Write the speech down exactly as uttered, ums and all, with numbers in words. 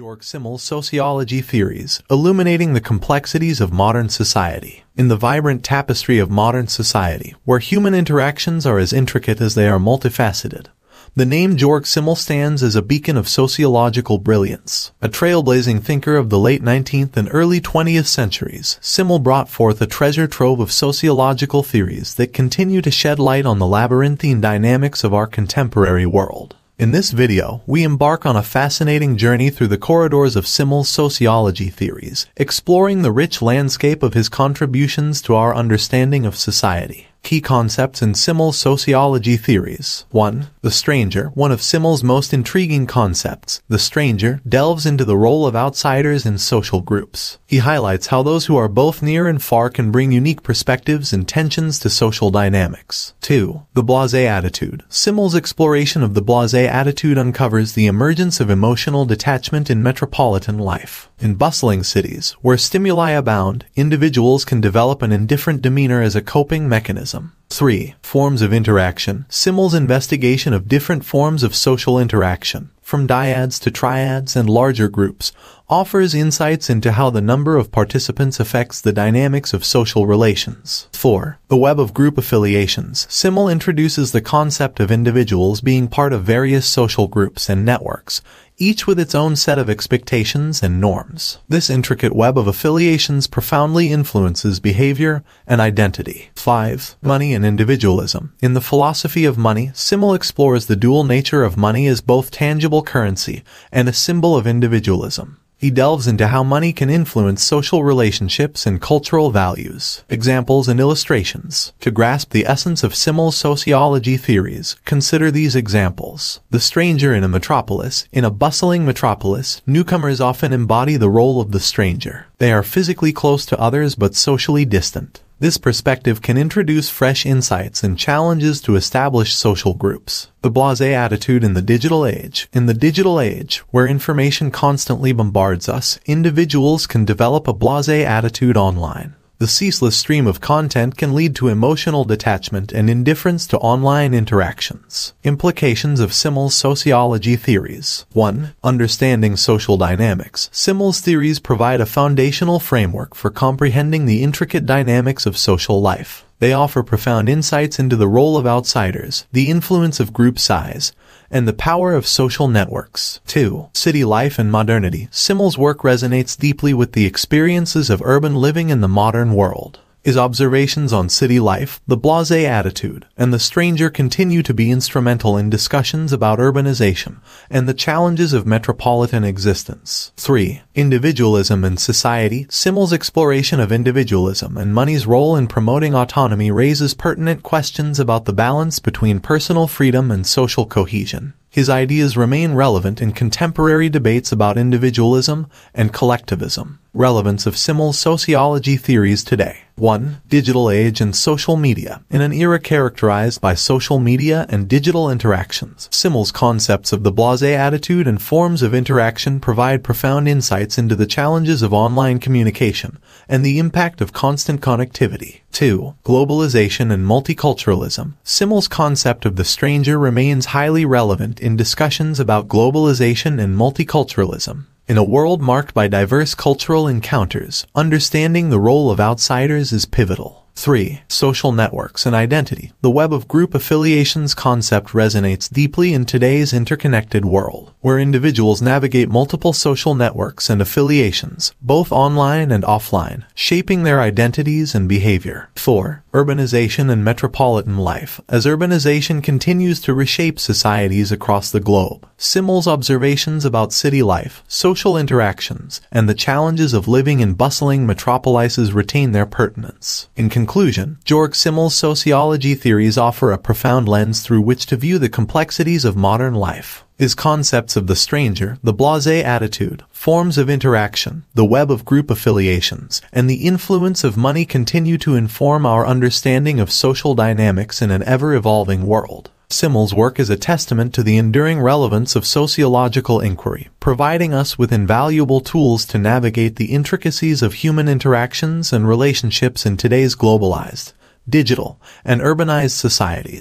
Georg Simmel's sociology theories, illuminating the complexities of modern society. In the vibrant tapestry of modern society, where human interactions are as intricate as they are multifaceted, the name Georg Simmel stands as a beacon of sociological brilliance. A trailblazing thinker of the late nineteenth and early twentieth centuries, Simmel brought forth a treasure trove of sociological theories that continue to shed light on the labyrinthine dynamics of our contemporary world. In this video, we embark on a fascinating journey through the corridors of Simmel's sociology theories, exploring the rich landscape of his contributions to our understanding of society. Key concepts in Simmel's sociology theories. one The stranger. One of Simmel's most intriguing concepts, the stranger, delves into the role of outsiders in social groups. He highlights how those who are both near and far can bring unique perspectives and tensions to social dynamics. two The blasé attitude. Simmel's exploration of the blasé attitude uncovers the emergence of emotional detachment in metropolitan life. In bustling cities, where stimuli abound, individuals can develop an indifferent demeanor as a coping mechanism. three Forms of interaction. Simmel's investigation of different forms of social interaction, from dyads to triads and larger groups, offers insights into how the number of participants affects the dynamics of social relations. four The web of group affiliations. Simmel introduces the concept of individuals being part of various social groups and networks, each with its own set of expectations and norms. This intricate web of affiliations profoundly influences behavior and identity. five Money and individualism. In the philosophy of money, Simmel explores the dual nature of money as both tangible currency and a symbol of individualism. He delves into how money can influence social relationships and cultural values. Examples and illustrations. To grasp the essence of Simmel's sociology theories, consider these examples. The stranger in a metropolis. In a bustling metropolis, newcomers often embody the role of the stranger. They are physically close to others but socially distant. This perspective can introduce fresh insights and challenges to established social groups. The blasé attitude in the digital age. In the digital age, where information constantly bombards us, individuals can develop a blasé attitude online. The ceaseless stream of content can lead to emotional detachment and indifference to online interactions. Implications of Simmel's sociology theories. one Understanding social dynamics. Simmel's theories provide a foundational framework for comprehending the intricate dynamics of social life. They offer profound insights into the role of outsiders, the influence of group size, and the power of social networks. two City life and modernity. Simmel's work resonates deeply with the experiences of urban living in the modern world. His observations on city life, the blasé attitude, and the stranger continue to be instrumental in discussions about urbanization and the challenges of metropolitan existence. three Individualism and society. Simmel's exploration of individualism and money's role in promoting autonomy raises pertinent questions about the balance between personal freedom and social cohesion. His ideas remain relevant in contemporary debates about individualism and collectivism. Relevance of Simmel's sociology theories today. one Digital age and social media. In an era characterized by social media and digital interactions, Simmel's concepts of the blasé attitude and forms of interaction provide profound insights into the challenges of online communication and the impact of constant connectivity. two Globalization and multiculturalism. Simmel's concept of the stranger remains highly relevant in discussions about globalization and multiculturalism. In a world marked by diverse cultural encounters, understanding the role of outsiders is pivotal. three Social networks and identity. The web of group affiliations concept resonates deeply in today's interconnected world, where individuals navigate multiple social networks and affiliations, both online and offline, shaping their identities and behavior. four Urbanization and metropolitan life. As urbanization continues to reshape societies across the globe, Simmel's observations about city life, social interactions, and the challenges of living in bustling metropolises retain their pertinence. In conclusion, Georg Simmel's sociology theories offer a profound lens through which to view the complexities of modern life. His concepts of the stranger, the blasé attitude, forms of interaction, the web of group affiliations, and the influence of money continue to inform our understanding of social dynamics in an ever-evolving world. Simmel's work is a testament to the enduring relevance of sociological inquiry, providing us with invaluable tools to navigate the intricacies of human interactions and relationships in today's globalized, digital, and urbanized societies.